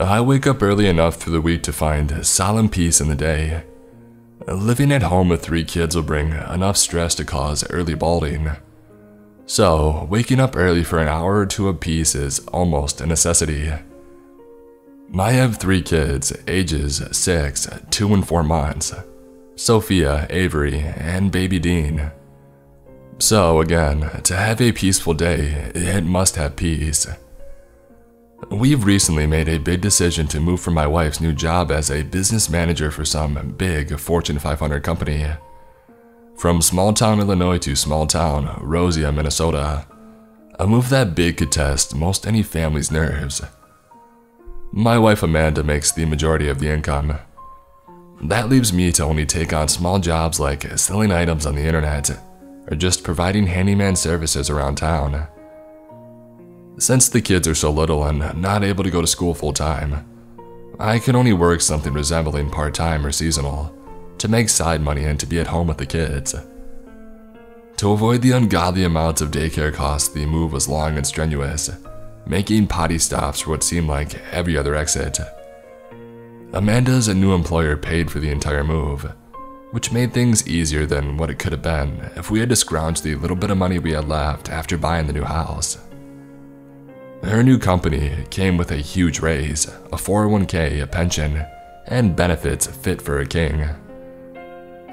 I wake up early enough through the week to find solemn peace in the day. Living at home with 3 kids will bring enough stress to cause early balding. So, waking up early for an hour or 2 apiece is almost a necessity. I have 3 kids, ages 6, 2 and 4 months, Sophia, Avery, and baby Dean. So again, to have a peaceful day, it must have peace. We've recently made a big decision to move from my wife's new job as a business manager for some big Fortune 500 company. From small town Illinois to small town Rosea, Minnesota, a move that big could test most any family's nerves. My wife Amanda makes the majority of the income. That leaves me to only take on small jobs like selling items on the internet or just providing handyman services around town. Since the kids are so little and not able to go to school full-time, I can only work something resembling part-time or seasonal to make side money and to be at home with the kids. To avoid the ungodly amounts of daycare costs, the move was long and strenuous, making potty stops for what seemed like every other exit. Amanda's new employer paid for the entire move, which made things easier than what it could have been if we had to scrounge the little bit of money we had left after buying the new house. Her new company came with a huge raise, a 401k, a pension, and benefits fit for a king.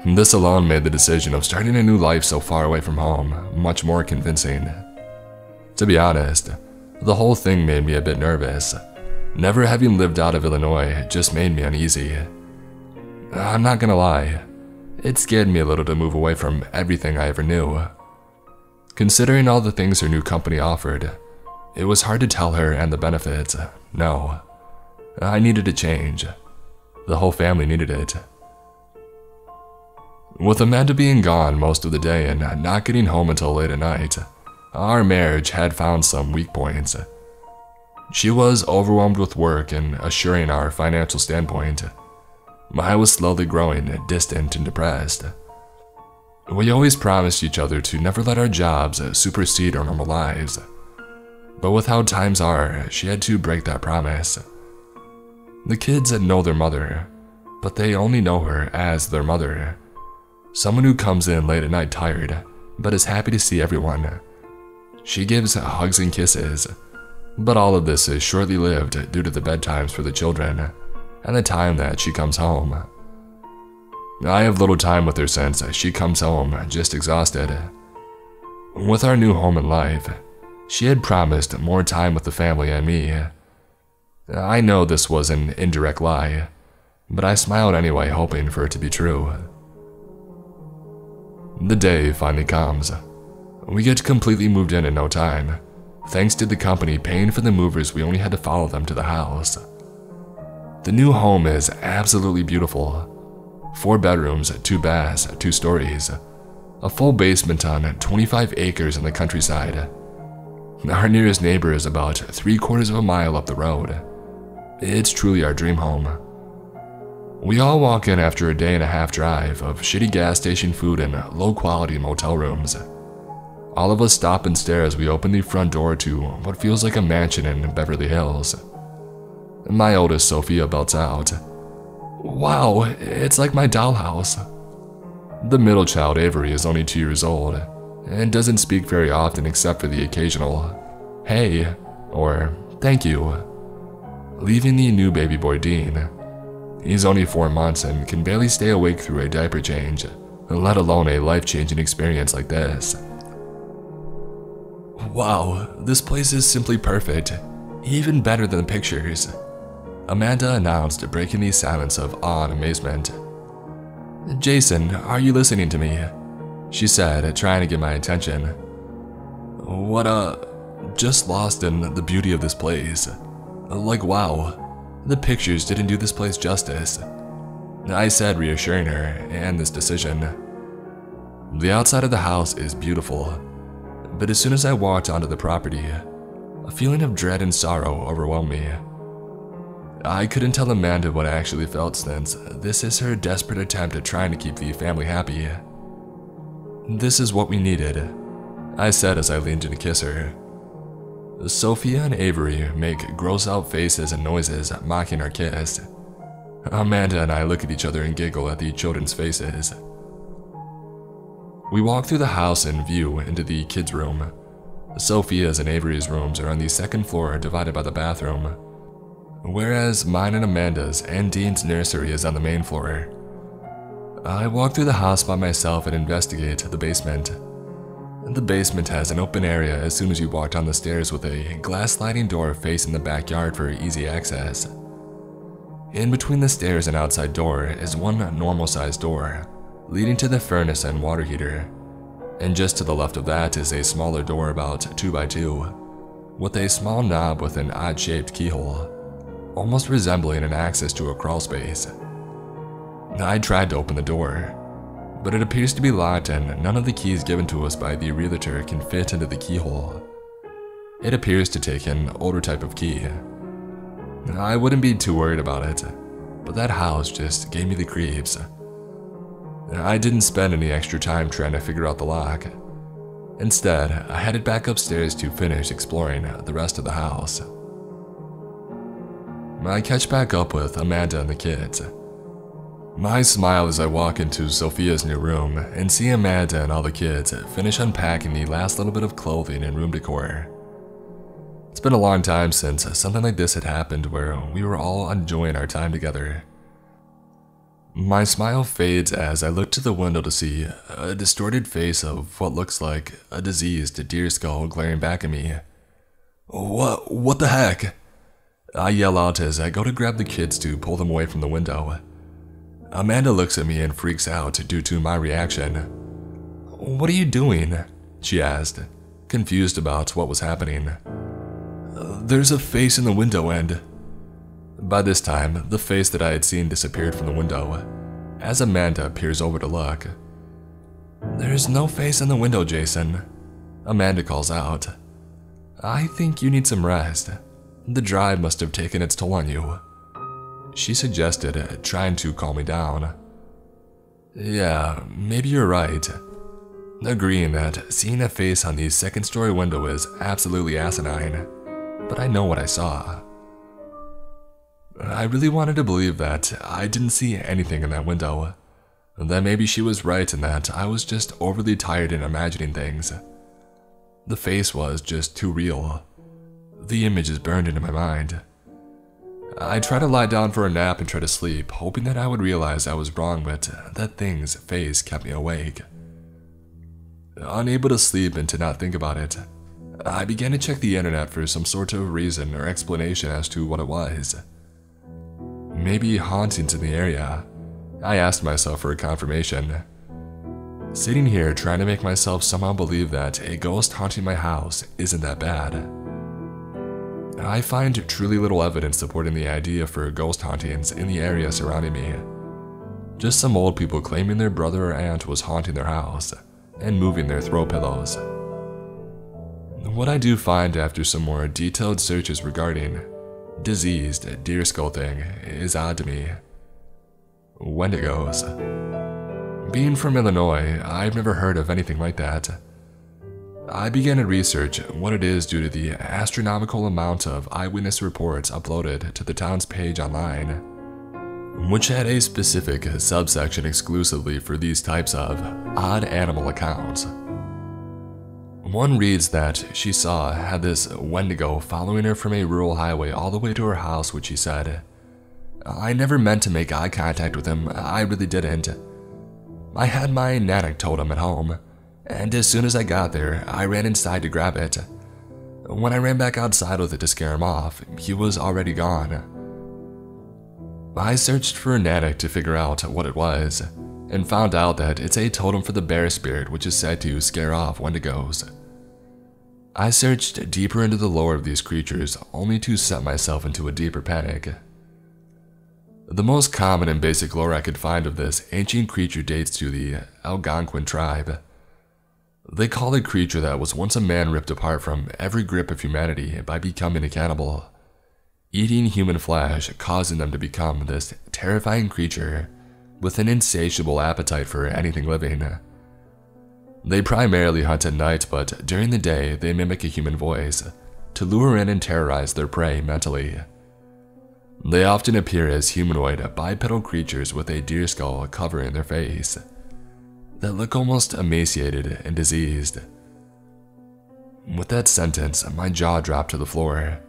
This alone made the decision of starting a new life so far away from home much more convincing. To be honest, the whole thing made me a bit nervous. Never having lived out of Illinois just made me uneasy. I'm not gonna lie, it scared me a little to move away from everything I ever knew. Considering all the things her new company offered, it was hard to tell her and the benefits, no. I needed a change. The whole family needed it. With Amanda being gone most of the day and not getting home until late at night, our marriage had found some weak points. She was overwhelmed with work and assuring our financial standpoint. I was slowly growing distant and depressed. We always promised each other to never let our jobs supersede our normal lives. But with how times are, she had to break that promise. The kids know their mother, but they only know her as their mother. Someone who comes in late at night tired, but is happy to see everyone. She gives hugs and kisses, but all of this is shortly lived due to the bedtimes for the children and the time that she comes home. I have little time with her since she comes home just exhausted. With our new home and life, she had promised more time with the family and me. I know this was an indirect lie, but I smiled anyway, hoping for it to be true. The day finally comes. We get completely moved in no time. Thanks to the company paying for the movers, we only had to follow them to the house. The new home is absolutely beautiful. 4 bedrooms, 2 baths, 2 stories, a full basement on 25 acres in the countryside. Our nearest neighbor is about 3/4 of a mile up the road. It's truly our dream home. We all walk in after a day-and-a-half drive of shitty gas station food and low-quality motel rooms. All of us stop and stare as we open the front door to what feels like a mansion in Beverly Hills. My oldest, Sophia, belts out, "Wow, it's like my dollhouse." The middle child, Avery, is only 2 years old and doesn't speak very often except for the occasional "hey" or "thank you," leaving the new baby boy Dean. He's only 4 months and can barely stay awake through a diaper change, let alone a life-changing experience like this. Wow, this place is simply perfect, even better than the pictures, Amanda announced, breaking the silence of awe and amazement. "Jason, are you listening to me?" she said, trying to get my attention. "What just lost in the beauty of this place. Like, wow, the pictures didn't do this place justice," I said, reassuring her and this decision. The outside of the house is beautiful, but as soon as I walked onto the property, a feeling of dread and sorrow overwhelmed me. I couldn't tell Amanda what I actually felt, since this is her desperate attempt at trying to keep the family happy. "This is what we needed," I said as I leaned in to kiss her. Sophia and Avery make gross-out faces and noises mocking our kiss. Amanda and I look at each other and giggle at the children's faces. We walk through the house and view into the kids' room. Sophia's and Avery's rooms are on the second floor divided by the bathroom, whereas mine and Amanda's and Dean's nursery is on the main floor. I walk through the house by myself and investigate the basement. The basement has an open area as soon as you walk down the stairs with a glass sliding door facing the backyard for easy access. In between the stairs and outside door is one normal-sized door, leading to the furnace and water heater, and just to the left of that is a smaller door about 2x2, with a small knob with an odd-shaped keyhole, almost resembling an access to a crawlspace. I tried to open the door, but it appears to be locked and none of the keys given to us by the realtor can fit into the keyhole. It appears to take an older type of key. I wouldn't be too worried about it, but that house just gave me the creeps. I didn't spend any extra time trying to figure out the lock. Instead, I headed back upstairs to finish exploring the rest of the house. I catch back up with Amanda and the kids. I smile as I walk into Sophia's new room and see Amanda and all the kids finish unpacking the last little bit of clothing and room decor. It's been a long time since something like this had happened where we were all enjoying our time together. My smile fades as I look to the window to see a distorted face of what looks like a diseased deer skull glaring back at me. What the heck? I yell out as I go to grab the kids to pull them away from the window. Amanda looks at me and freaks out due to my reaction. "What are you doing?" she asked, confused about what was happening. "There's a face in the window and..." By this time, the face that I had seen disappeared from the window, as Amanda peers over to look. "There's no face in the window, Jason," Amanda calls out. "I think you need some rest. The drive must have taken its toll on you," she suggested, trying to calm me down. "Yeah, maybe you're right." Agreeing that seeing a face on the second-story window is absolutely asinine, but I know what I saw. I really wanted to believe that I didn't see anything in that window, and that maybe she was right and that I was just overly tired in imagining things. The face was just too real. The image is burned into my mind. I try to lie down for a nap and try to sleep, hoping that I would realize I was wrong, but that thing's face kept me awake. Unable to sleep and to not think about it, I began to check the internet for some sort of reason or explanation as to what it was. Maybe hauntings in the area, I asked myself for a confirmation. Sitting here trying to make myself somehow believe that a ghost haunting my house isn't that bad. I find truly little evidence supporting the idea for ghost hauntings in the area surrounding me. Just some old people claiming their brother or aunt was haunting their house and moving their throw pillows. What I do find after some more detailed searches regarding diseased deer skull thing is odd to me. Wendigos. Being from Illinois, I've never heard of anything like that. I began to research what it is due to the astronomical amount of eyewitness reports uploaded to the town's page online, which had a specific subsection exclusively for these types of odd animal accounts. One reads that she saw had this Wendigo following her from a rural highway all the way to her house, which she said, "I never meant to make eye contact with him, I really didn't. I had my Natick totem at home, and as soon as I got there, I ran inside to grab it. When I ran back outside with it to scare him off, he was already gone." I searched for a Natick to figure out what it was, and found out that it's a totem for the bear spirit, which is said to scare off Wendigos. I searched deeper into the lore of these creatures, only to set myself into a deeper panic. The most common and basic lore I could find of this ancient creature dates to the Algonquin tribe. They call the creature that was once a man ripped apart from every grip of humanity by becoming a cannibal, eating human flesh, causing them to become this terrifying creature with an insatiable appetite for anything living. They primarily hunt at night, but during the day they mimic a human voice to lure in and terrorize their prey mentally. They often appear as humanoid, bipedal creatures with a deer skull covering their face, that look almost emaciated and diseased. With that sentence, my jaw dropped to the floor.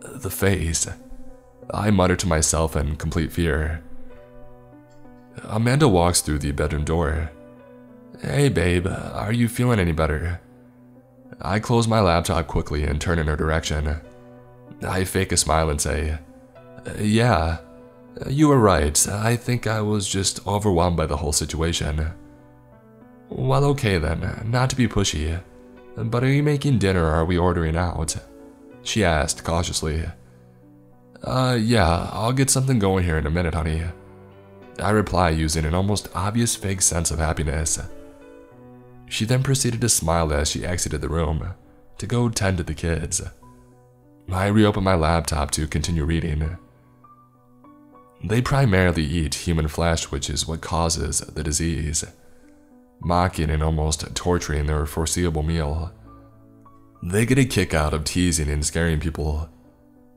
The face. I muttered to myself in complete fear. Amanda walks through the bedroom door. "Hey babe, are you feeling any better?" I close my laptop quickly and turn in her direction. I fake a smile and say, "Yeah, you were right. I think I was just overwhelmed by the whole situation." "Well, okay then, not to be pushy, but are you making dinner or are we ordering out?" she asked cautiously. Yeah, I'll get something going here in a minute, honey," I reply using an almost obvious fake sense of happiness. She then proceeded to smile as she exited the room to go tend to the kids. I reopen my laptop to continue reading. They primarily eat human flesh, which is what causes the disease, mocking and almost torturing their foreseeable meal. They get a kick out of teasing and scaring people.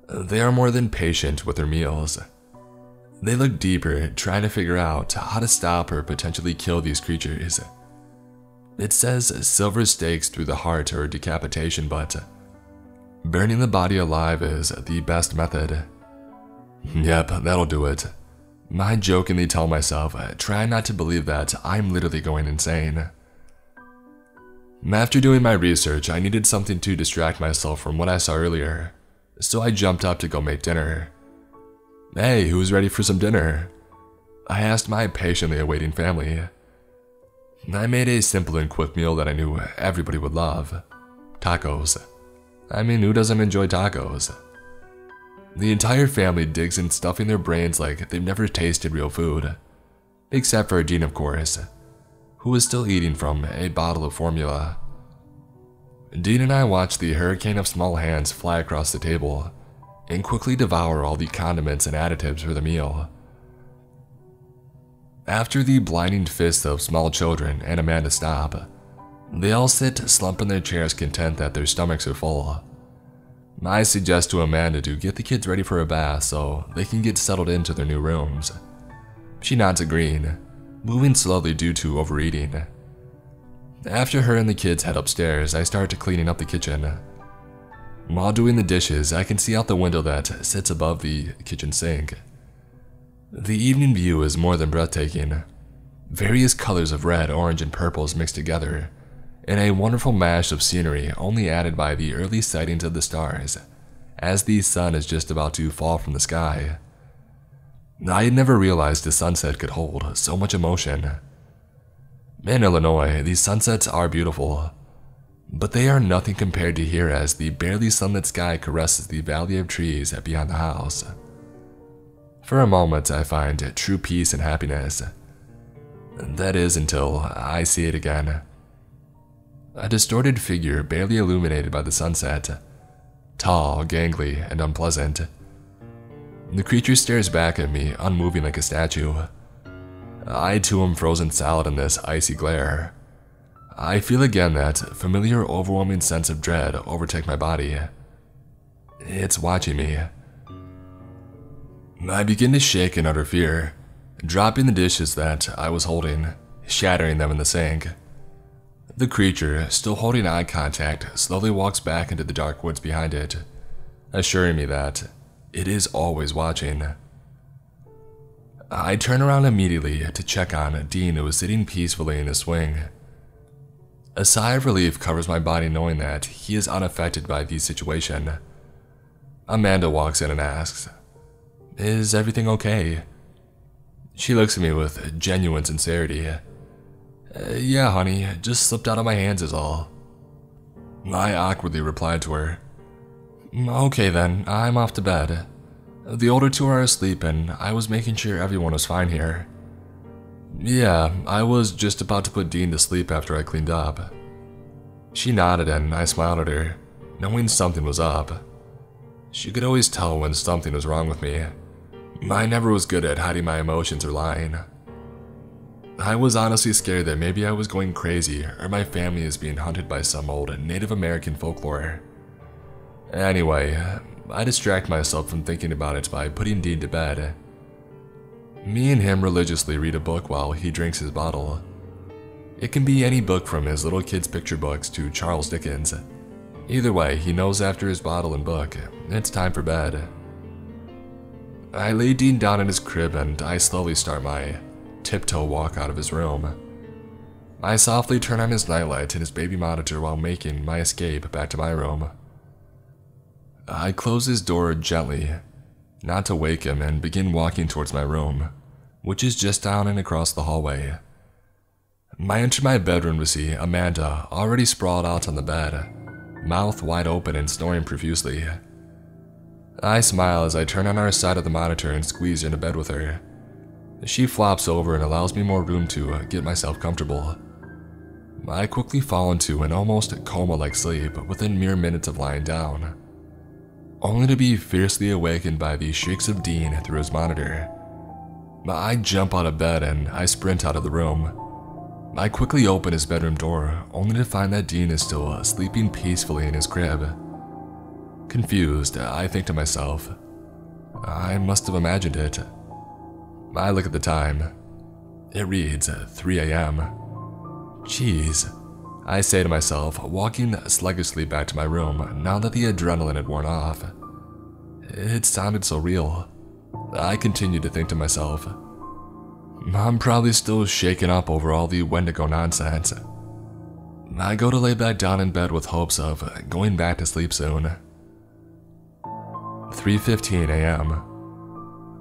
They are more than patient with their meals. They look deeper, trying to figure out how to stop or potentially kill these creatures. It says silver stakes through the heart or decapitation, but burning the body alive is the best method. Yep, that'll do it. I jokingly tell myself, trying not to believe that I'm literally going insane. After doing my research, I needed something to distract myself from what I saw earlier, so I jumped up to go make dinner. "Hey, who's ready for some dinner?" I asked my patiently awaiting family. I made a simple and quick meal that I knew everybody would love. Tacos. I mean, who doesn't enjoy tacos? The entire family digs in, stuffing their brains like they've never tasted real food. Except for Dean, of course, who is still eating from a bottle of formula. Dean and I watch the hurricane of small hands fly across the table and quickly devour all the condiments and additives for the meal. After the blinding fists of small children and Amanda stop, they all sit slumped in their chairs, content that their stomachs are full. I suggest to Amanda to get the kids ready for a bath so they can get settled into their new rooms. She nods agreeing, moving slowly due to overeating. After her and the kids head upstairs, I start cleaning up the kitchen. While doing the dishes, I can see out the window that sits above the kitchen sink. The evening view is more than breathtaking. Various colors of red, orange, and purples mixed together in a wonderful mash of scenery only added by the early sightings of the stars, as the sun is just about to fall from the sky. I had never realized the sunset could hold so much emotion. In Illinois, these sunsets are beautiful, but they are nothing compared to here as the barely sunlit sky caresses the valley of trees beyond the house. For a moment, I find true peace and happiness. That is until I see it again. A distorted figure barely illuminated by the sunset, tall, gangly, and unpleasant. The creature stares back at me, unmoving like a statue. I too am frozen solid in this icy glare. I feel again that familiar, overwhelming sense of dread overtake my body. It's watching me. I begin to shake in utter fear, dropping the dishes that I was holding, shattering them in the sink. The creature, still holding eye contact, slowly walks back into the dark woods behind it, assuring me that it is always watching. I turn around immediately to check on Dean, who is sitting peacefully in his swing. A sigh of relief covers my body knowing that he is unaffected by the situation. Amanda walks in and asks, "Is everything okay?" She looks at me with genuine sincerity. "Yeah, honey, just slipped out of my hands is all," I awkwardly replied to her. "Okay then, I'm off to bed. The older two are asleep and I was making sure everyone was fine here." "Yeah, I was just about to put Dean to sleep after I cleaned up." She nodded and I smiled at her, knowing something was up. She could always tell when something was wrong with me. I never was good at hiding my emotions or lying. I was honestly scared that maybe I was going crazy or my family is being hunted by some old Native American folklore. Anyway, I distract myself from thinking about it by putting Dean to bed. Me and him religiously read a book while he drinks his bottle. It can be any book from his little kid's picture books to Charles Dickens. Either way, he knows after his bottle and book, it's time for bed. I lay Dean down in his crib and I slowly start my tiptoe walk out of his room. I softly turn on his nightlight and his baby monitor while making my escape back to my room. I close his door gently, not to wake him, and begin walking towards my room, which is just down and across the hallway. I enter my bedroom to see Amanda already sprawled out on the bed, mouth wide open and snoring profusely. I smile as I turn on our side of the monitor and squeeze into bed with her. She flops over and allows me more room to get myself comfortable. I quickly fall into an almost coma-like sleep within mere minutes of lying down, only to be fiercely awakened by the shrieks of Dean through his monitor. I jump out of bed and I sprint out of the room. I quickly open his bedroom door, only to find that Dean is still sleeping peacefully in his crib. Confused, I think to myself, I must have imagined it. I look at the time. It reads 3 a.m. Jeez, I say to myself, walking sluggishly back to my room now that the adrenaline had worn off. It sounded so real. I continued to think to myself, I'm probably still shaken up over all the Wendigo nonsense. I go to lay back down in bed with hopes of going back to sleep soon. 3:15 a.m.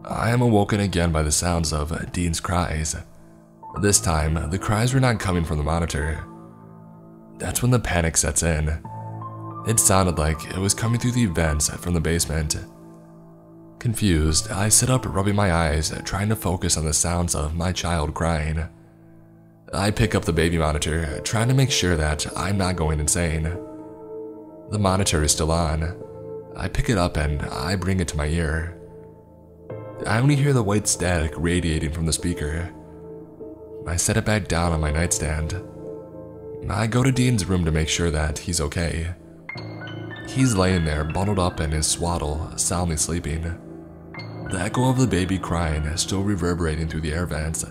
I am awoken again by the sounds of Dean's cries. This time, the cries were not coming from the monitor. That's when the panic sets in. It sounded like it was coming through the vents from the basement. Confused, I sit up rubbing my eyes, trying to focus on the sounds of my child crying. I pick up the baby monitor, trying to make sure that I'm not going insane. The monitor is still on. I pick it up and I bring it to my ear. I only hear the white static radiating from the speaker. I set it back down on my nightstand. I go to Dean's room to make sure that he's okay. He's laying there bundled up in his swaddle, soundly sleeping. The echo of the baby crying still reverberating through the air vents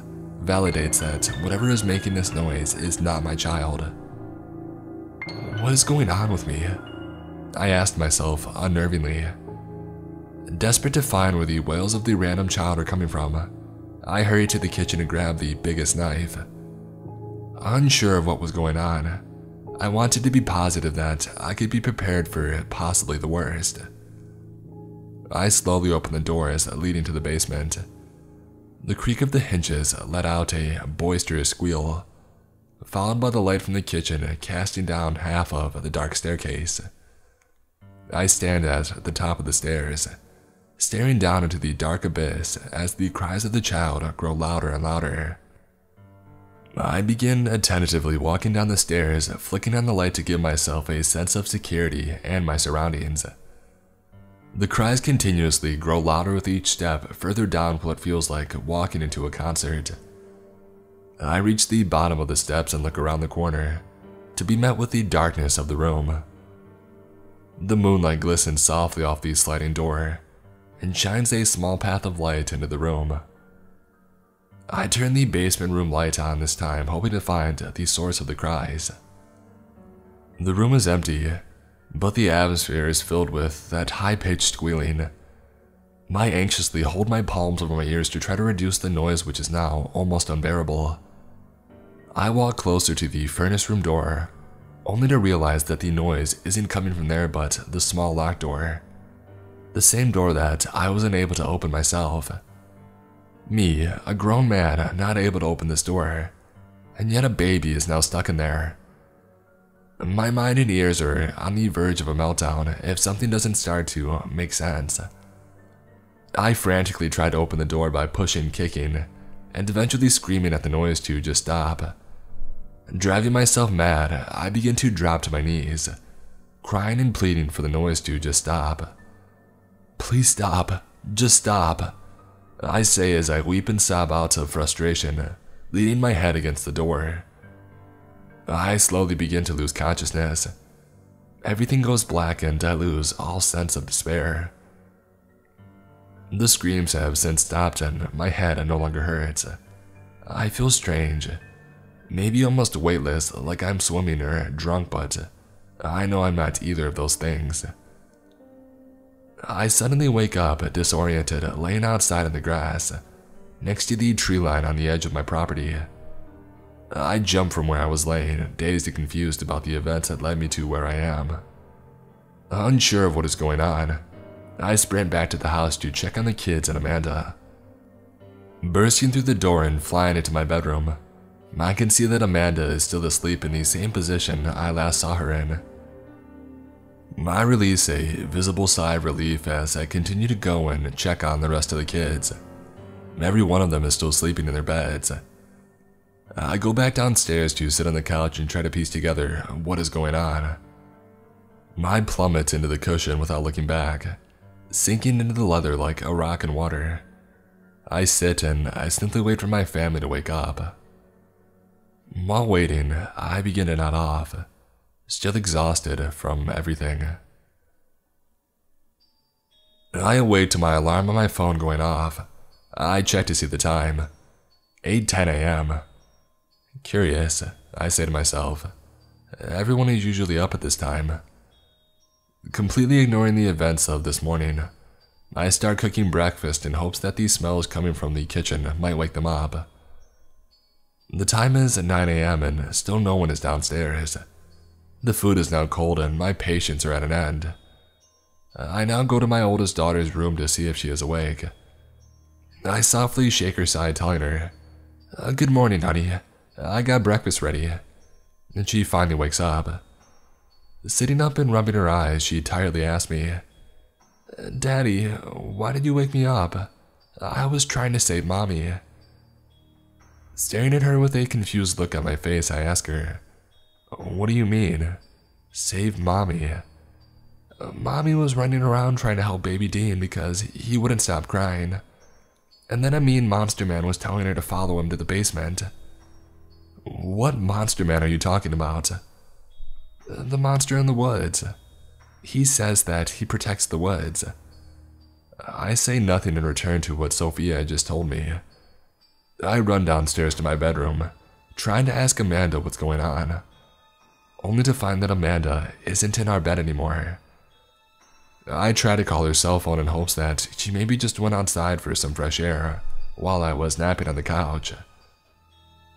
validates that whatever is making this noise is not my child. What is going on with me? I asked myself unnervingly. Desperate to find where the wails of the random child are coming from, I hurried to the kitchen to grab the biggest knife. Unsure of what was going on, I wanted to be positive that I could be prepared for possibly the worst. I slowly opened the doors leading to the basement. The creak of the hinges let out a boisterous squeal, followed by the light from the kitchen casting down half of the dark staircase. I stand at the top of the stairs, staring down into the dark abyss as the cries of the child grow louder and louder. I begin tentatively walking down the stairs, flicking on the light to give myself a sense of security and my surroundings. The cries continuously grow louder with each step further down what feels like walking into a concert. I reach the bottom of the steps and look around the corner, to be met with the darkness of the room. The moonlight glistens softly off the sliding door, and shines a small path of light into the room. I turn the basement room light on this time, hoping to find the source of the cries. The room is empty, but the atmosphere is filled with that high-pitched squealing. I anxiously hold my palms over my ears to try to reduce the noise, which is now almost unbearable. I walk closer to the furnace room door, only to realize that the noise isn't coming from there but the small locked door. The same door that I wasn't able to open myself. Me, a grown man, not able to open this door, and yet a baby is now stuck in there. My mind and ears are on the verge of a meltdown if something doesn't start to make sense. I frantically try to open the door by pushing, kicking, and eventually screaming at the noise to just stop. Driving myself mad, I begin to drop to my knees, crying and pleading for the noise to just stop. Please stop. Just stop, I say as I weep and sob out of frustration, leaning my head against the door. I slowly begin to lose consciousness. Everything goes black and I lose all sense of despair. The screams have since stopped and my head no longer hurts. I feel strange, maybe almost weightless, like I'm swimming or drunk, but I know I'm not either of those things. I suddenly wake up, disoriented, laying outside in the grass, next to the tree line on the edge of my property. I jump from where I was laying, dazed and confused about the events that led me to where I am. Unsure of what is going on, I sprint back to the house to check on the kids and Amanda. Bursting through the door and flying into my bedroom, I can see that Amanda is still asleep in the same position I last saw her in. I release a visible sigh of relief as I continue to go and check on the rest of the kids. Every one of them is still sleeping in their beds. I go back downstairs to sit on the couch and try to piece together what is going on. I plummet into the cushion without looking back, sinking into the leather like a rock in water. I sit and I simply wait for my family to wake up. While waiting, I begin to nod off, still exhausted from everything. I awake to my alarm on my phone going off. I check to see the time. 8:10 a.m. Curious, I say to myself. Everyone is usually up at this time. Completely ignoring the events of this morning, I start cooking breakfast in hopes that the smells coming from the kitchen might wake them up. The time is 9 a.m. and still no one is downstairs. The food is now cold and my patience are at an end. I now go to my oldest daughter's room to see if she is awake. I softly shake her side, telling her, "Good morning, honey. I got breakfast ready." And she finally wakes up. Sitting up and rubbing her eyes, she tiredly asks me, "Daddy, why did you wake me up? I was trying to save Mommy." Staring at her with a confused look on my face, I ask her, "What do you mean? Save Mommy?" Mommy was running around trying to help baby Dean because he wouldn't stop crying. And then a mean monster man was telling her to follow him to the basement. "What monster man are you talking about?" "The monster in the woods. He says that he protects the woods." I say nothing in return to what Sophia had just told me. I run downstairs to my bedroom, trying to ask Amanda what's going on, only to find that Amanda isn't in our bed anymore. I try to call her cell phone in hopes that she maybe just went outside for some fresh air while I was napping on the couch.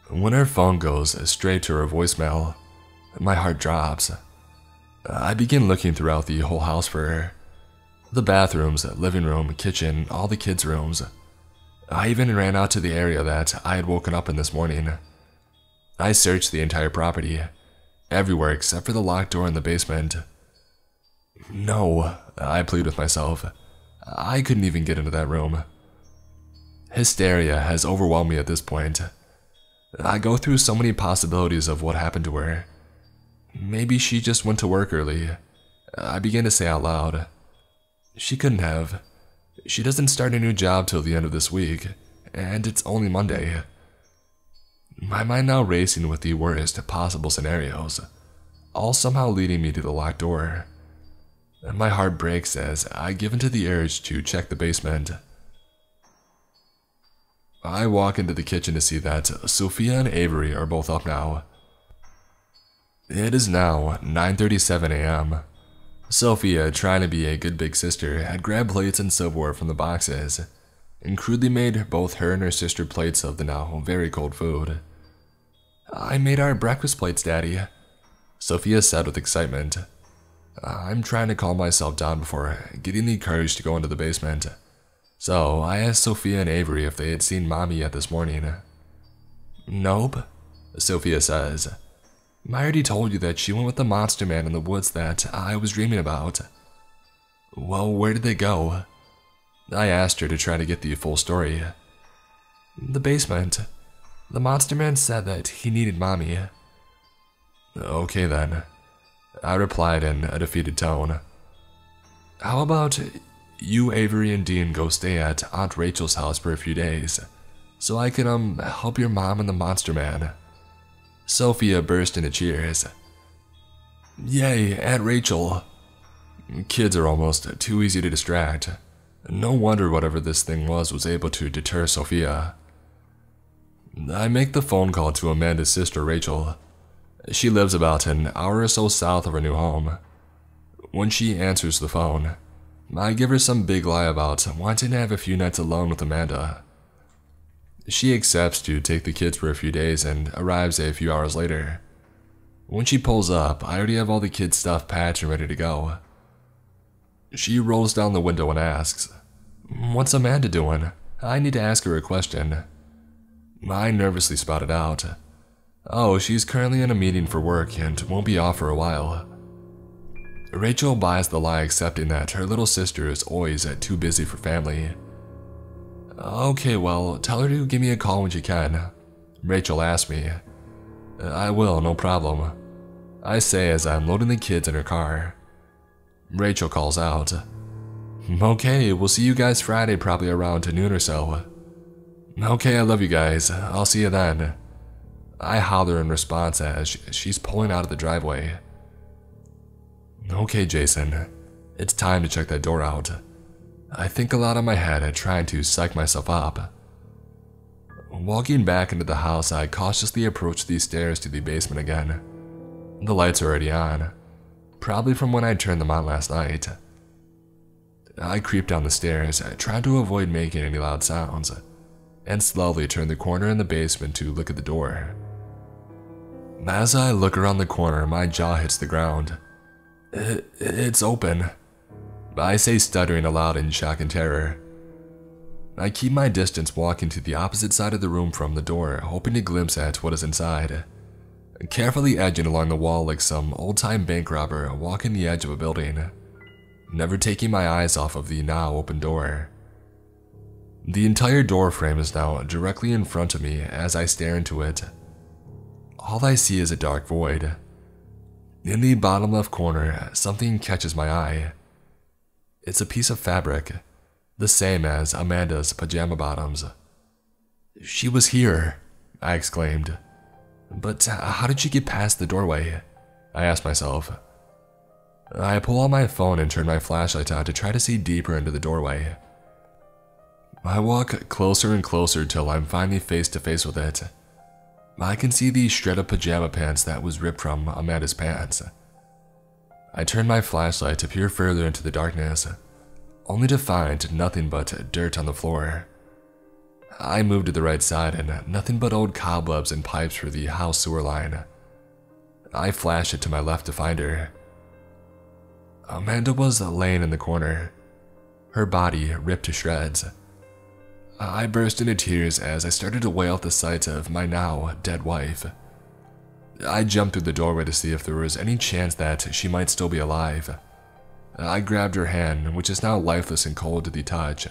When her phone goes straight to her voicemail, my heart drops. I begin looking throughout the whole house for her. The bathrooms, living room, kitchen, all the kids' rooms. I even ran out to the area that I had woken up in this morning. I searched the entire property, everywhere except for the locked door in the basement. "No," I plead with myself. I couldn't even get into that room. Hysteria has overwhelmed me at this point. I go through so many possibilities of what happened to her. Maybe she just went to work early. I begin to say out loud, "She couldn't have. She doesn't start a new job till the end of this week, and it's only Monday." My mind now racing with the worst possible scenarios, all somehow leading me to the locked door. My heart breaks as I give in to the urge to check the basement. I walk into the kitchen to see that Sophia and Avery are both up now. It is now 9:37 a.m. Sophia, trying to be a good big sister, had grabbed plates and silverware from the boxes and crudely made both her and her sister plates of the now very cold food. "I made our breakfast plates, Daddy," Sophia said with excitement. I'm trying to calm myself down before getting the courage to go into the basement, so I asked Sophia and Avery if they had seen Mommy yet this morning. "Nope," Sophia says. "I already told you that she went with the monster man in the woods that I was dreaming about." "Well, where did they go?" I asked her to try to get the full story. "The basement. The monster man said that he needed Mommy." "Okay then," I replied in a defeated tone. "How about you, Avery, and Dean go stay at Aunt Rachel's house for a few days, so I can help your mom and the monster man?" Sophia burst into cheers. Yay, Aunt Rachel. Kids are almost too easy to distract. No wonder whatever this thing was able to deter Sophia. I make the phone call to Amanda's sister, Rachel. She lives about an hour or so south of her new home. When she answers the phone, I give her some big lie about wanting to have a few nights alone with Amanda. She accepts to take the kids for a few days and arrives a few hours later. When she pulls up, I already have all the kids' stuff packed and ready to go. She rolls down the window and asks, "What's Amanda doing? I need to ask her a question." I nervously spout it out. "Oh, she's currently in a meeting for work and won't be off for a while." Rachel buys the lie, accepting that her little sister is always too busy for family. "Okay, well, tell her to give me a call when she can," Rachel asks me. "I will, no problem," I say as I'm loading the kids in her car. Rachel calls out, "Okay, we'll see you guys Friday, probably around noon or so." "Okay, I love you guys. I'll see you then," I holler in response as she's pulling out of the driveway. "Okay, Jason, it's time to check that door out." I think aloud in my head at trying to psych myself up. Walking back into the house, I cautiously approach the stairs to the basement again. The lights are already on, probably from when I turned them on last night. I creep down the stairs, trying to avoid making any loud sounds, and slowly turn the corner in the basement to look at the door. As I look around the corner, my jaw hits the ground. It's open, I say, stuttering aloud in shock and terror. I keep my distance, walking to the opposite side of the room from the door, hoping to glimpse at what is inside. Carefully edging along the wall like some old-time bank robber walking the edge of a building, never taking my eyes off of the now open door. The entire door frame is now directly in front of me as I stare into it. All I see is a dark void. In the bottom left corner, something catches my eye. It's a piece of fabric, the same as Amanda's pajama bottoms. "She was here," I exclaimed. "But how did she get past the doorway?" I asked myself. I pull out my phone and turn my flashlight out to try to see deeper into the doorway. I walk closer and closer till I'm finally face to face with it. I can see the shred of pajama pants that was ripped from Amanda's pants. I turn my flashlight to peer further into the darkness, only to find nothing but dirt on the floor. I move to the right side and nothing but old cobwebs and pipes for the house sewer line. I flash it to my left to find her. Amanda was laying in the corner, her body ripped to shreds. I burst into tears as I started to wail at the sight of my now dead wife. I jumped through the doorway to see if there was any chance that she might still be alive. I grabbed her hand, which is now lifeless and cold to the touch,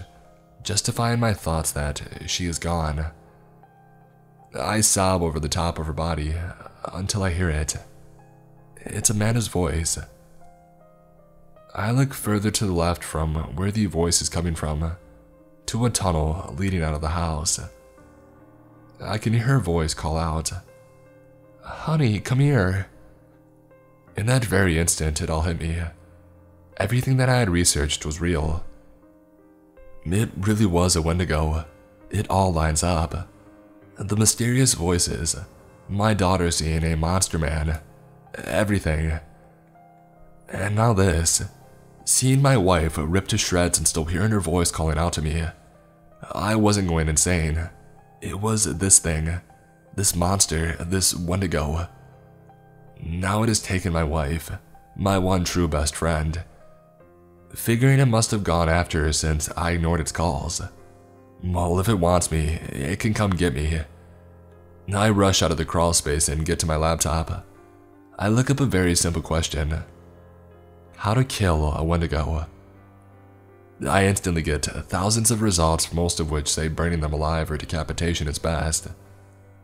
justifying my thoughts that she is gone. I sob over the top of her body until I hear it. It's Amanda's voice. I look further to the left from where the voice is coming from, to a tunnel leading out of the house. I can hear her voice call out, "Honey, come here." In that very instant, it all hit me. Everything that I had researched was real. It really was a Wendigo. It all lines up. The mysterious voices, my daughter seeing a monster man, everything. And now this. Seeing my wife ripped to shreds and still hearing her voice calling out to me, I wasn't going insane. It was this thing, this monster, this Wendigo. Now it has taken my wife, my one true best friend. Figuring it must have gone after her since I ignored its calls. Well, if it wants me, it can come get me. I rush out of the crawl space and get to my laptop. I look up a very simple question. How to kill a Wendigo. I instantly get thousands of results, most of which say burning them alive or decapitation is best,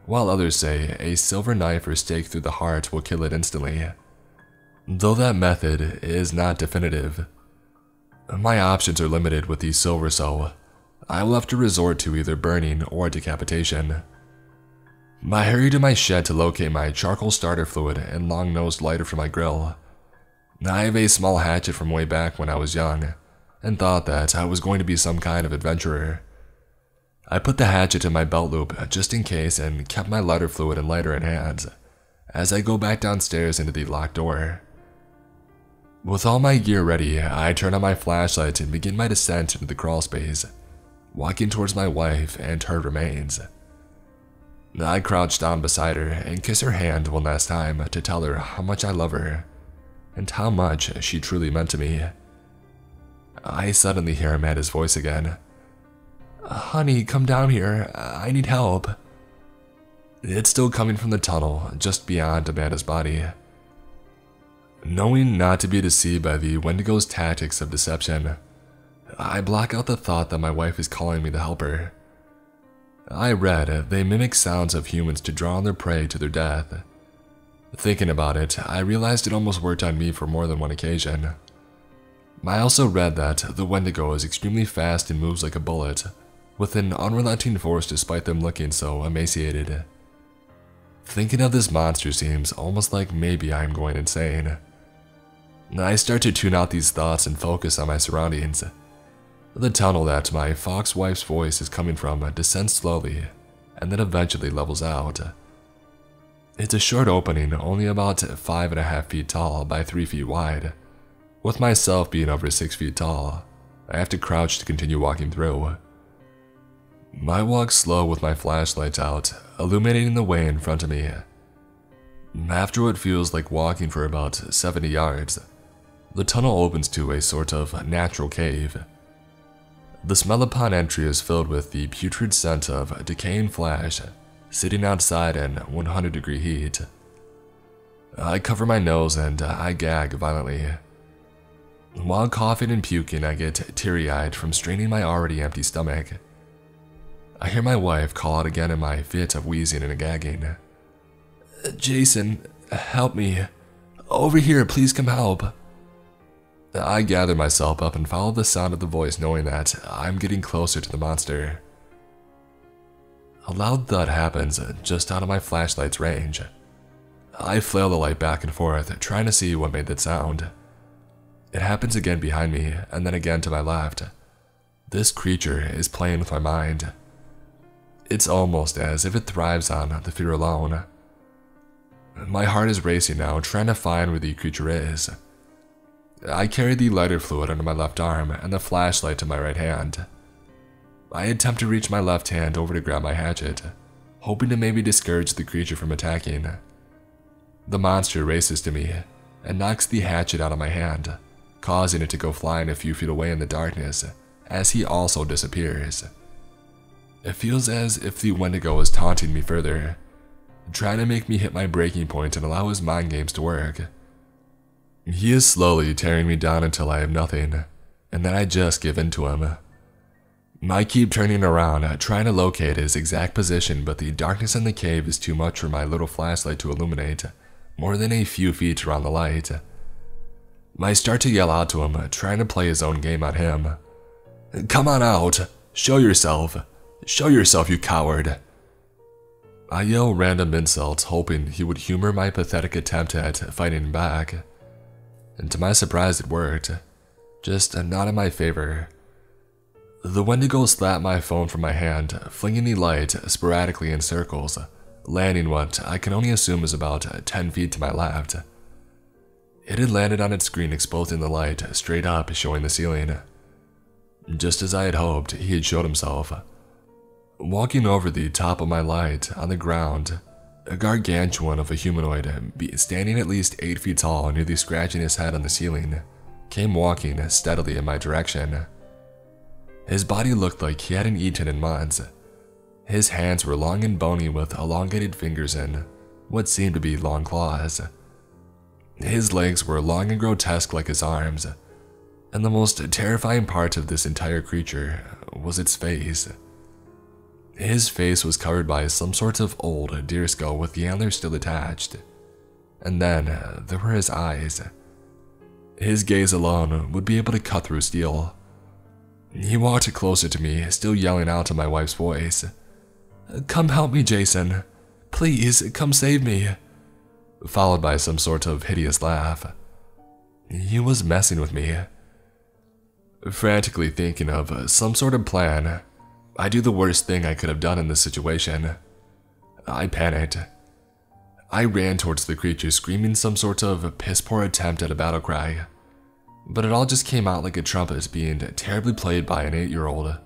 while others say a silver knife or stake through the heart will kill it instantly, though that method is not definitive. My options are limited with the silver, so I will have to resort to either burning or decapitation. I hurry to my shed to locate my charcoal starter fluid and long-nosed lighter for my grill, I have a small hatchet from way back when I was young, and thought that I was going to be some kind of adventurer. I put the hatchet in my belt loop just in case and kept my lighter fluid and lighter in hand, as I go back downstairs into the locked door. With all my gear ready, I turn on my flashlight and begin my descent into the crawlspace, walking towards my wife and her remains. I crouch down beside her and kiss her hand one last time to tell her how much I love her, and how much she truly meant to me. I suddenly hear Amanda's voice again. "Honey, come down here, I need help." It's still coming from the tunnel just beyond Amanda's body. Knowing not to be deceived by the Wendigo's tactics of deception, I block out the thought that my wife is calling me to help her. I read they mimic sounds of humans to draw on their prey to their death. Thinking about it, I realized it almost worked on me for more than one occasion. I also read that the Wendigo is extremely fast and moves like a bullet, with an unrelenting force despite them looking so emaciated. Thinking of this monster seems almost like maybe I am going insane. I start to tune out these thoughts and focus on my surroundings. The tunnel that my fox wife's voice is coming from descends slowly and then eventually levels out. It's a short opening, only about 5.5 feet tall by 3 feet wide. With myself being over 6 feet tall, I have to crouch to continue walking through. I walk slow with my flashlight out, illuminating the way in front of me. After what feels like walking for about 70 yards, the tunnel opens to a sort of natural cave. The smell upon entry is filled with the putrid scent of decaying flesh, sitting outside in 100-degree heat. I cover my nose and I gag violently. While coughing and puking, I get teary-eyed from straining my already empty stomach. I hear my wife call out again in my fit of wheezing and gagging. "Jason, help me. Over here, please come help." I gather myself up and follow the sound of the voice, knowing that I'm getting closer to the monster. A loud thud happens just out of my flashlight's range. I flail the light back and forth, trying to see what made that sound. It happens again behind me, and then again to my left. This creature is playing with my mind. It's almost as if it thrives on the fear alone. My heart is racing now, trying to find where the creature is. I carry the lighter fluid under my left arm and the flashlight to my right hand. I attempt to reach my left hand over to grab my hatchet, hoping to maybe discourage the creature from attacking. The monster races to me and knocks the hatchet out of my hand, causing it to go flying a few feet away in the darkness as he also disappears. It feels as if the Wendigo is taunting me further, trying to make me hit my breaking point and allow his mind games to work. He is slowly tearing me down until I have nothing, and then I just give in to him. I keep turning around, trying to locate his exact position, but the darkness in the cave is too much for my little flashlight to illuminate, more than a few feet around the light. I start to yell out to him, trying to play his own game on him. "Come on out! Show yourself! Show yourself, you coward!" I yell random insults, hoping he would humor my pathetic attempt at fighting back. And to my surprise, it worked, just not in my favor. The Wendigo slapped my phone from my hand, flinging the light sporadically in circles, landing what I can only assume is about 10 feet to my left. It had landed on its screen, exposing the light straight up, showing the ceiling. Just as I had hoped, he had showed himself. Walking over the top of my light on the ground, a gargantuan of a humanoid, standing at least 8 feet tall and nearly scratching his head on the ceiling, came walking steadily in my direction. His body looked like he hadn't eaten in months. His hands were long and bony with elongated fingers and what seemed to be long claws. His legs were long and grotesque like his arms, and the most terrifying part of this entire creature was its face. His face was covered by some sort of old deer skull with the antlers still attached, and then there were his eyes. His gaze alone would be able to cut through steel. He walked closer to me, still yelling out in my wife's voice, "Come help me, Jason. Please, come save me," followed by some sort of hideous laugh. He was messing with me. Frantically thinking of some sort of plan, I do the worst thing I could have done in this situation. I panicked. I ran towards the creature screaming some sort of piss-poor attempt at a battle cry, but it all just came out like a trumpet being terribly played by an 8-year-old.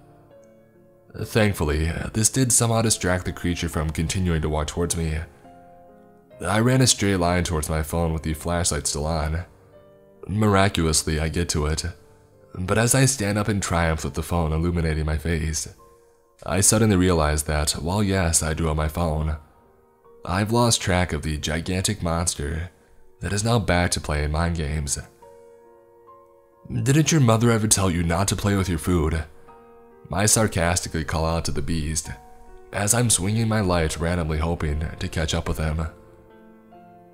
Thankfully, this did somehow distract the creature from continuing to walk towards me. I ran a straight line towards my phone with the flashlight still on. Miraculously, I get to it, but as I stand up in triumph with the phone illuminating my face, I suddenly realize that, while yes, I do on my phone, I've lost track of the gigantic monster that is now back to playing mind games. "Didn't your mother ever tell you not to play with your food?" I sarcastically call out to the beast as I'm swinging my light, randomly hoping to catch up with him.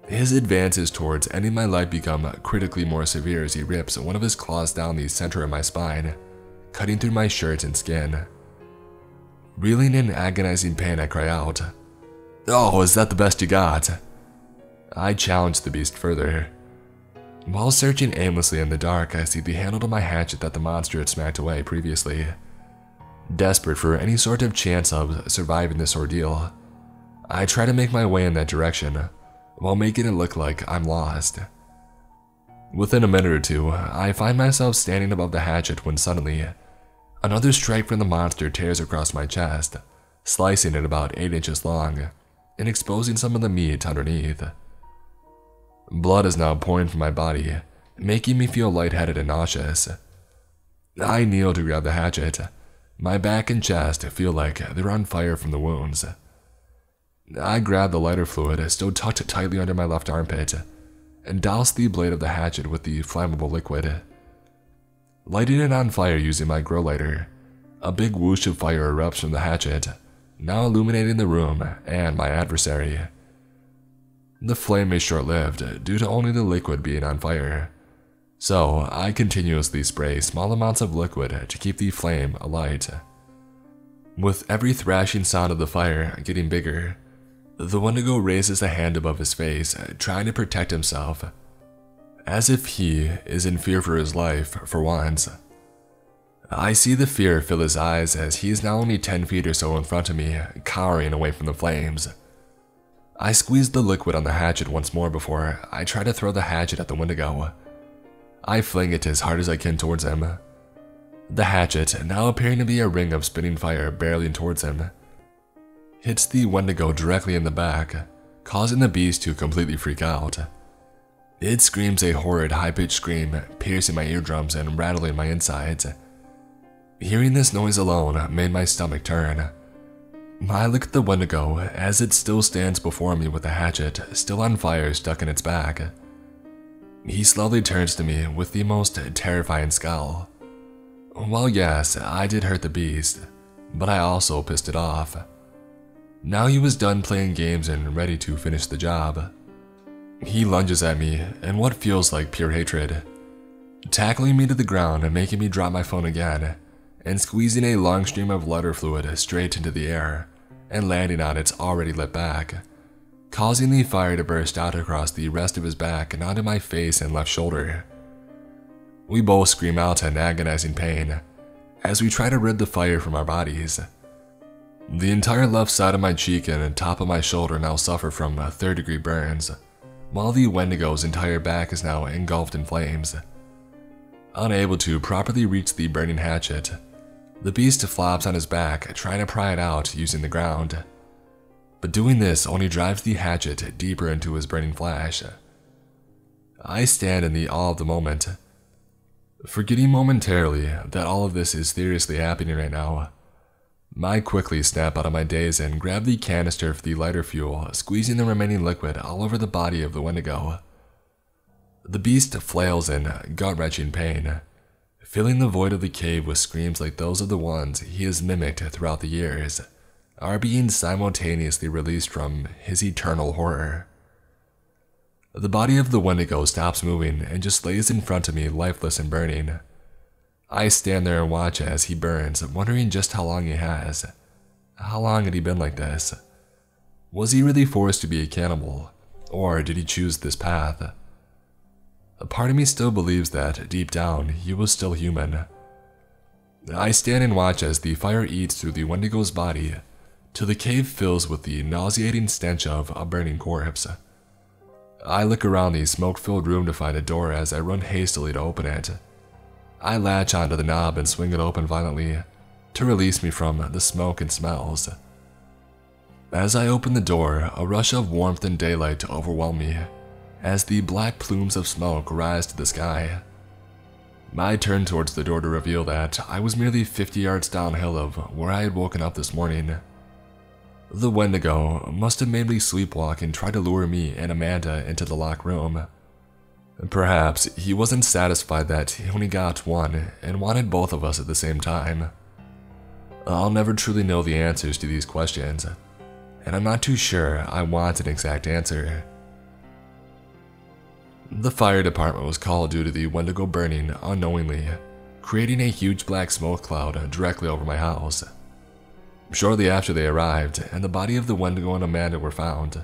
His advances towards ending my life become critically more severe as he rips one of his claws down the center of my spine, cutting through my shirt and skin. Reeling in agonizing pain, I cry out, "Oh, is that the best you got?" I challenge the beast further. While searching aimlessly in the dark, I see the handle to my hatchet that the monster had smacked away previously. Desperate for any sort of chance of surviving this ordeal, I try to make my way in that direction, while making it look like I'm lost. Within a minute or two, I find myself standing above the hatchet when suddenly, another strike from the monster tears across my chest, slicing it about 8 inches long, and exposing some of the meat underneath. Blood is now pouring from my body, making me feel lightheaded and nauseous. I kneel to grab the hatchet. My back and chest feel like they're on fire from the wounds. I grab the lighter fluid still tucked tightly under my left armpit and douse the blade of the hatchet with the flammable liquid. Lighting it on fire using my grow lighter, a big whoosh of fire erupts from the hatchet, now illuminating the room and my adversary. The flame is short-lived due to only the liquid being on fire, so I continuously spray small amounts of liquid to keep the flame alight. With every thrashing sound of the fire getting bigger, the Wendigo raises a hand above his face, trying to protect himself, as if he is in fear for his life for once. I see the fear fill his eyes as he is now only 10 feet or so in front of me, cowering away from the flames. I squeeze the liquid on the hatchet once more before I try to throw the hatchet at the Wendigo. I fling it as hard as I can towards him. The hatchet, now appearing to be a ring of spinning fire barreling towards him, hits the Wendigo directly in the back, causing the beast to completely freak out. It screams a horrid high-pitched scream, piercing my eardrums and rattling my insides. Hearing this noise alone made my stomach turn. I look at the Wendigo as it still stands before me with the hatchet still on fire stuck in its back. He slowly turns to me with the most terrifying scowl. Well, yes, I did hurt the beast, but I also pissed it off. Now he was done playing games and ready to finish the job. He lunges at me in what feels like pure hatred, tackling me to the ground and making me drop my phone again, and squeezing a long stream of lighter fluid straight into the air and landing on its already lit back, causing the fire to burst out across the rest of his back and onto my face and left shoulder. We both scream out in agonizing pain as we try to rid the fire from our bodies. The entire left side of my cheek and top of my shoulder now suffer from third-degree burns, while the Wendigo's entire back is now engulfed in flames. Unable to properly reach the burning hatchet, the beast flops on his back, trying to pry it out using the ground. But doing this only drives the hatchet deeper into his burning flesh. I stand in the awe of the moment, forgetting momentarily that all of this is seriously happening right now. I quickly snap out of my daze and grab the canister for the lighter fuel, squeezing the remaining liquid all over the body of the Wendigo. The beast flails in gut-wrenching pain, filling the void of the cave with screams like those of the ones he has mimicked throughout the years, are being simultaneously released from his eternal horror. The body of the Wendigo stops moving and just lays in front of me, lifeless and burning. I stand there and watch as he burns, wondering just how long he has. How long had he been like this? Was he really forced to be a cannibal, or did he choose this path? A part of me still believes that, deep down, he was still human. I stand and watch as the fire eats through the Wendigo's body, till the cave fills with the nauseating stench of a burning corpse. I look around the smoke-filled room to find a door as I run hastily to open it. I latch onto the knob and swing it open violently, to release me from the smoke and smells. As I open the door, a rush of warmth and daylight overwhelm me, as the black plumes of smoke rise to the sky. I turn towards the door to reveal that I was merely 50 yards downhill of where I had woken up this morning. The Wendigo must have made me sleepwalk and try to lure me and Amanda into the locked room. Perhaps he wasn't satisfied that he only got one and wanted both of us at the same time. I'll never truly know the answers to these questions, and I'm not too sure I want an exact answer. The fire department was called due to the Wendigo burning unknowingly, creating a huge black smoke cloud directly over my house. Shortly after they arrived, and the body of the Wendigo and Amanda were found,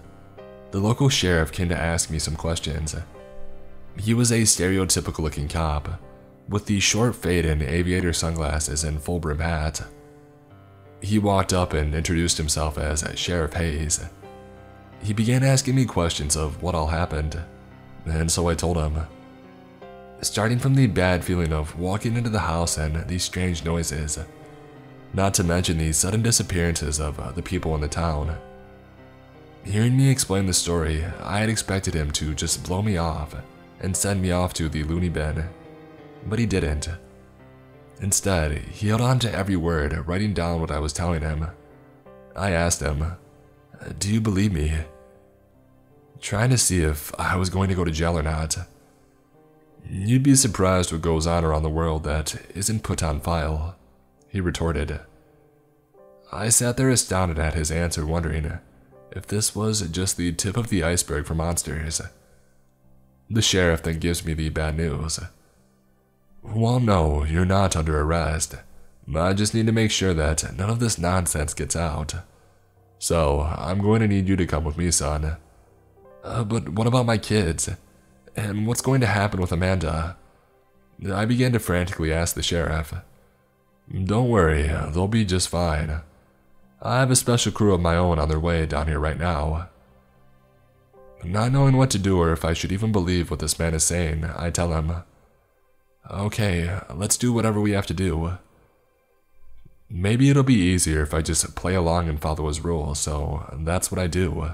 the local sheriff came to ask me some questions. He was a stereotypical looking cop, with the short fade and aviator sunglasses and full brim hat. He walked up and introduced himself as Sheriff Hayes. He began asking me questions of what all happened, and so I told him. Starting from the bad feeling of walking into the house and these strange noises, not to mention the sudden disappearances of the people in the town. Hearing me explain the story, I had expected him to just blow me off and send me off to the loony bin, but he didn't. Instead, he held on to every word, writing down what I was telling him. I asked him, "Do you believe me?" trying to see if I was going to go to jail or not. "You'd be surprised what goes on around the world that isn't put on file," he retorted. I sat there astounded at his answer, wondering if this was just the tip of the iceberg for monsters. The sheriff then gives me the bad news. "Well, no, you're not under arrest. I just need to make sure that none of this nonsense gets out. So, I'm going to need you to come with me, son." But what about my kids? And what's going to happen with Amanda?" I began to frantically ask the sheriff. "Don't worry, they'll be just fine. I have a special crew of my own on their way down here right now." Not knowing what to do or if I should even believe what this man is saying, I tell him, "Okay, let's do whatever we have to do. Maybe it'll be easier if I just play along and follow his rules, so that's what I do."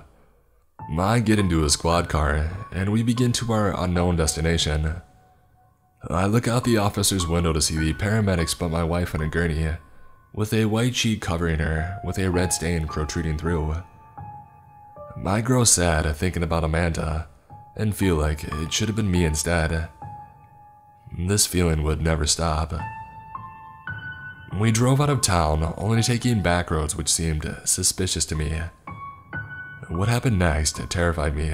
I get into a squad car, and we begin to our unknown destination. I look out the officer's window to see the paramedics put my wife in a gurney, with a white sheet covering her, with a red stain protruding through. I grow sad thinking about Amanda, and feel like it should have been me instead. This feeling would never stop. We drove out of town, only taking back roads which seemed suspicious to me. What happened next terrified me.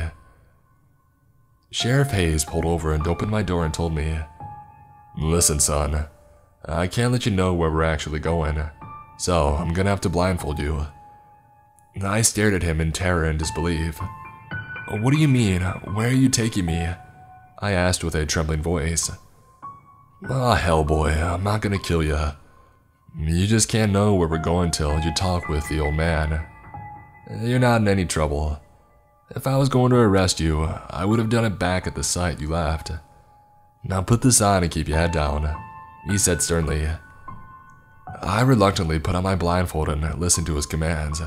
Sheriff Hayes pulled over and opened my door and told me, "Listen, son, I can't let you know where we're actually going, so I'm gonna have to blindfold you." I stared at him in terror and disbelief. "What do you mean? Where are you taking me?" I asked with a trembling voice. "Ah, hell boy, I'm not gonna kill you. You just can't know where we're going till you talk with the old man. You're not in any trouble. If I was going to arrest you, I would have done it back at the site you left. Now put this on and keep your head down," he said sternly. I reluctantly put on my blindfold and listened to his commands.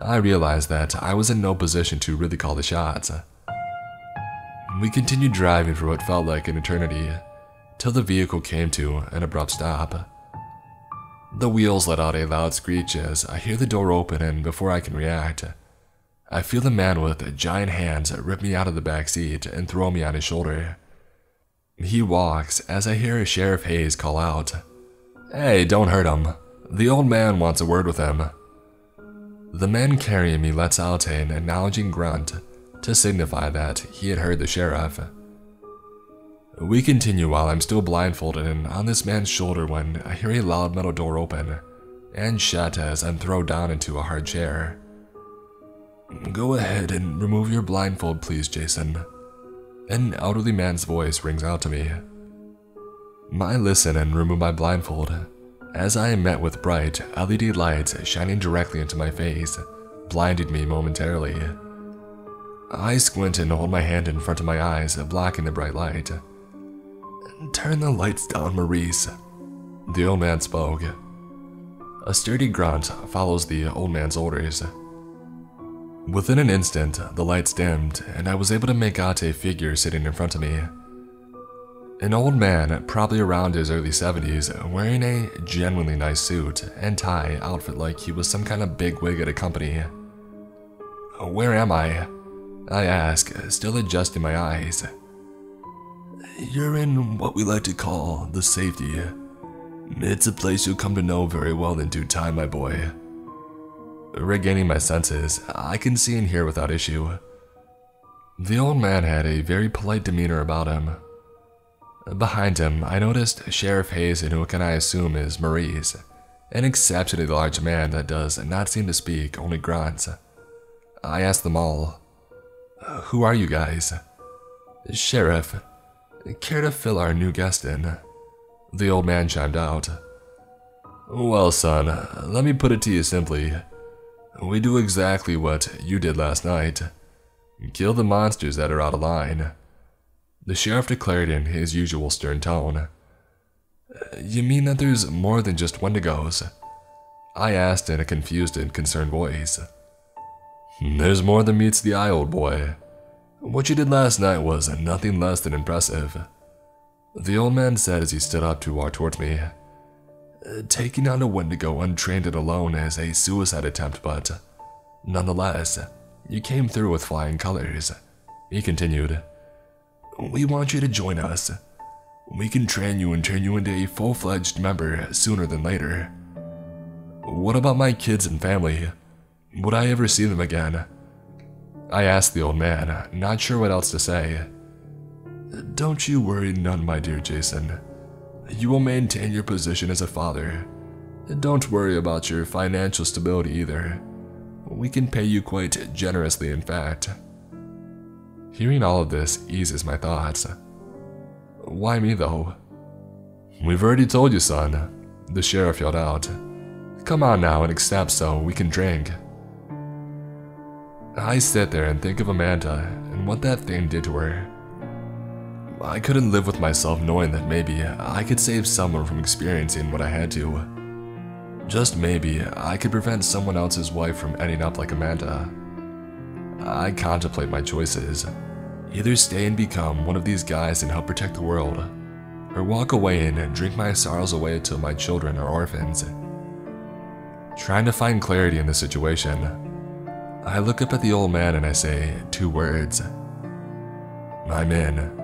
I realized that I was in no position to really call the shots. We continued driving for what felt like an eternity, till the vehicle came to an abrupt stop. The wheels let out a loud screech as I hear the door open, and before I can react, I feel the man with giant hands rip me out of the back seat and throw me on his shoulder. He walks as I hear Sheriff Hayes call out, "Hey, don't hurt him. The old man wants a word with him." The man carrying me lets out an acknowledging grunt to signify that he had heard the sheriff. We continue while I'm still blindfolded and on this man's shoulder when I hear a loud metal door open and shut as I'm thrown down into a hard chair. "Go ahead and remove your blindfold, please, Jason," An elderly man's voice rings out to me. I listen and remove my blindfold. As I am met with bright LED lights shining directly into my face, blinding me momentarily. I squint and hold my hand in front of my eyes, blocking the bright light. "Turn the lights down, Maurice," the old man spoke. A sturdy grunt follows the old man's orders. Within an instant, the lights dimmed, and I was able to make out a figure sitting in front of me. An old man, probably around his early 70s, wearing a genuinely nice suit and tie outfit like he was some kind of bigwig at a company. "Where am I?" I ask, still adjusting my eyes. "You're in what we like to call the safety. It's a place you'll come to know very well in due time, my boy." Regaining my senses, I can see and hear without issue. The old man had a very polite demeanor about him. Behind him, I noticed Sheriff Hayes and who can I assume is Maurice, an exceptionally large man that does not seem to speak, only grunts. I asked them all, "Who are you guys?" "Sheriff, care to fill our new guest in?" The old man chimed out. "Well, son, let me put it to you simply. We do exactly what you did last night. Kill the monsters that are out of line," the sheriff declared in his usual stern tone. "You mean that there's more than just Wendigos?" I asked in a confused and concerned voice. "There's more than meets the eye, old boy. What you did last night was nothing less than impressive," the old man said as he stood up to walk towards me. "Taking on a Wendigo untrained and alone is a suicide attempt, but nonetheless, you came through with flying colors," he continued. "We want you to join us. We can train you and turn you into a full-fledged member sooner than later." "What about my kids and family? Would I ever see them again?" I asked the old man, not sure what else to say. "Don't you worry none, my dear Jason. You will maintain your position as a father. Don't worry about your financial stability either. We can pay you quite generously, in fact." Hearing all of this eases my thoughts. Why me, though? "We've already told you, son," the sheriff yelled out. "Come on now and accept so we can drink." I sit there and think of Amanda and what that thing did to her. I couldn't live with myself knowing that maybe I could save someone from experiencing what I had to. Just maybe I could prevent someone else's wife from ending up like Amanda. I contemplate my choices. Either stay and become one of these guys and help protect the world, or walk away and drink my sorrows away till my children are orphans. Trying to find clarity in the situation, I look up at the old man and I say two words. "I'm in."